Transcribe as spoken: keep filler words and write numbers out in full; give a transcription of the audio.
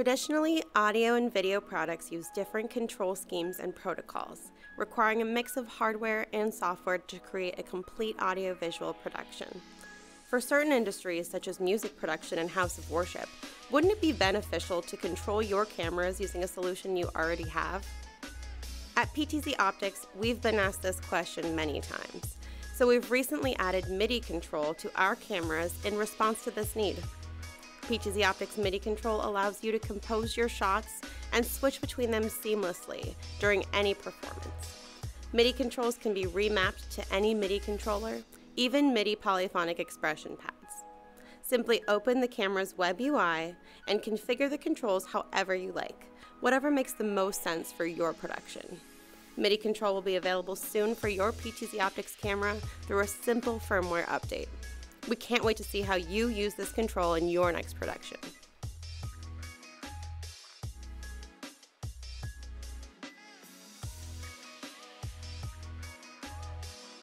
Traditionally, audio and video products use different control schemes and protocols, requiring a mix of hardware and software to create a complete audiovisual production. For certain industries, such as music production and house of worship, wouldn't it be beneficial to control your cameras using a solution you already have? At PTZOptics, we've been asked this question many times, so we've recently added MIDI control to our cameras in response to this need. PTZOptics MIDI control allows you to compose your shots and switch between them seamlessly during any performance. MIDI controls can be remapped to any MIDI controller, even MIDI polyphonic expression pads. Simply open the camera's web U I and configure the controls however you like, whatever makes the most sense for your production. MIDI control will be available soon for your PTZOptics camera through a simple firmware update. We can't wait to see how you use this control in your next production.